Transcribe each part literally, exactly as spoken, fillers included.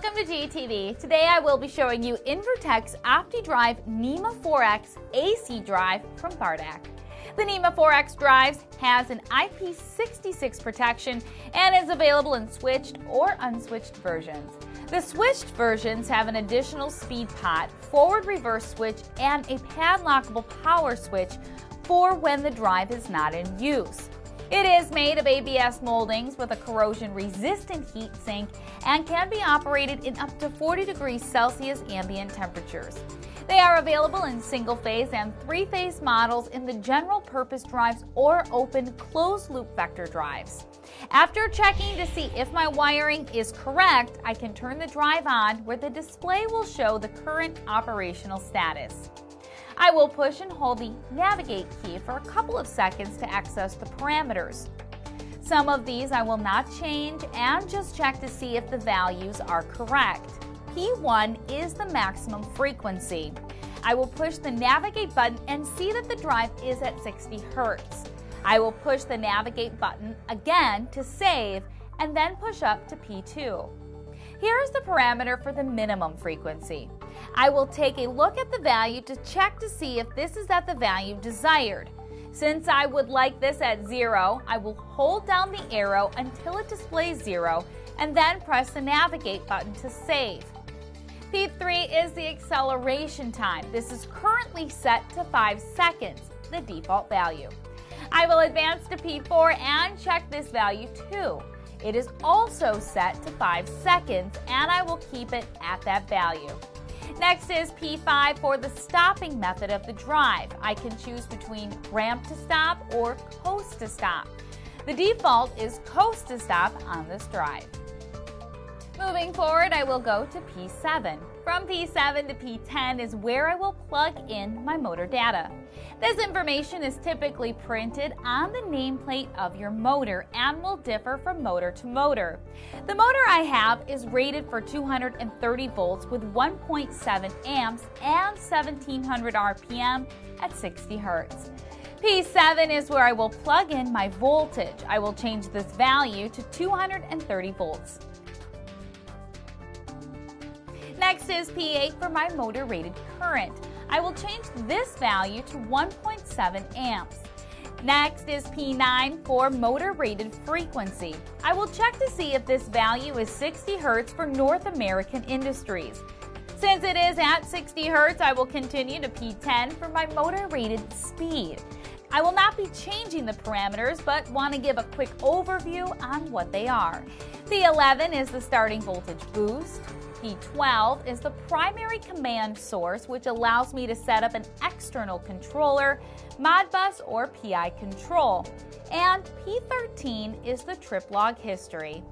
Welcome to G T V. Today I will be showing you Invertek's OptiDrive NEMA four X A C drive from Bardac. The NEMA four X drives has an I P sixty-six protection and is available in switched or unswitched versions. The switched versions have an additional speed pot, forward reverse switch, and a padlockable power switch for when the drive is not in use. It is made of A B S moldings with a corrosion-resistant heat sink and can be operated in up to forty degrees Celsius ambient temperatures. They are available in single-phase and three-phase models in the general-purpose drives or open closed-loop vector drives. After checking to see if my wiring is correct, I can turn the drive on where the display will show the current operational status. I will push and hold the navigate key for a couple of seconds to access the parameters. Some of these I will not change and just check to see if the values are correct. P one is the maximum frequency. I will push the navigate button and see that the drive is at sixty hertz. I will push the navigate button again to save and then push up to P two. Here is the parameter for the minimum frequency. I will take a look at the value to check to see if this is at the value desired. Since I would like this at zero, I will hold down the arrow until it displays zero and then press the navigate button to save. P three is the acceleration time. This is currently set to five seconds, the default value. I will advance to P four and check this value too. It is also set to five seconds, and I will keep it at that value. Next is P five for the stopping method of the drive. I can choose between ramp to stop or coast to stop. The default is coast to stop on this drive. Moving forward, I will go to P seven. From P seven to P ten is where I will plug in my motor data. This information is typically printed on the nameplate of your motor and will differ from motor to motor. The motor I have is rated for two hundred thirty volts with one point seven amps and seventeen hundred R P M at sixty hertz. P seven is where I will plug in my voltage. I will change this value to two hundred thirty volts. Next is P eight for my motor rated current. I will change this value to one point seven amps. Next is P nine for motor rated frequency. I will check to see if this value is sixty hertz for North American industries. Since it is at sixty hertz, I will continue to P ten for my motor rated speed. I will not be changing the parameters, but want to give a quick overview on what they are. P eleven is the starting voltage boost. P twelve is the primary command source, which allows me to set up an external controller, Modbus or P I control. And P thirteen is the trip log history.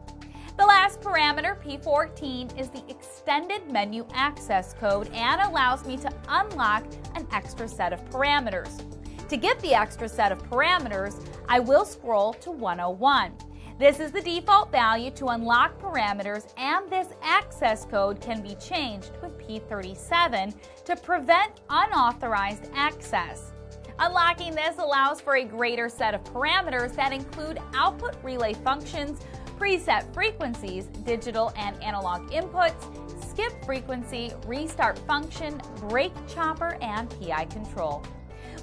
The last parameter, P fourteen, is the extended menu access code and allows me to unlock an extra set of parameters. To get the extra set of parameters, I will scroll to one oh one. This is the default value to unlock parameters, and this access code can be changed with P thirty-seven to prevent unauthorized access. Unlocking this allows for a greater set of parameters that include output relay functions, preset frequencies, digital and analog inputs, skip frequency, restart function, brake chopper, and P I control.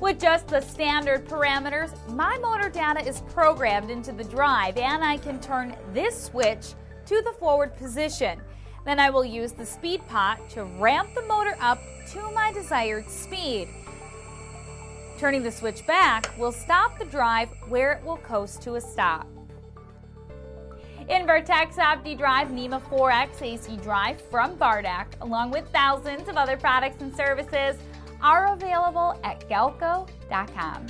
With just the standard parameters, my motor data is programmed into the drive and I can turn this switch to the forward position. Then I will use the speed pot to ramp the motor up to my desired speed. Turning the switch back will stop the drive where it will coast to a stop. Invertek's OptiDrive NEMA four X A C drive from Bardac, along with thousands of other products and services, are available at galco dot com.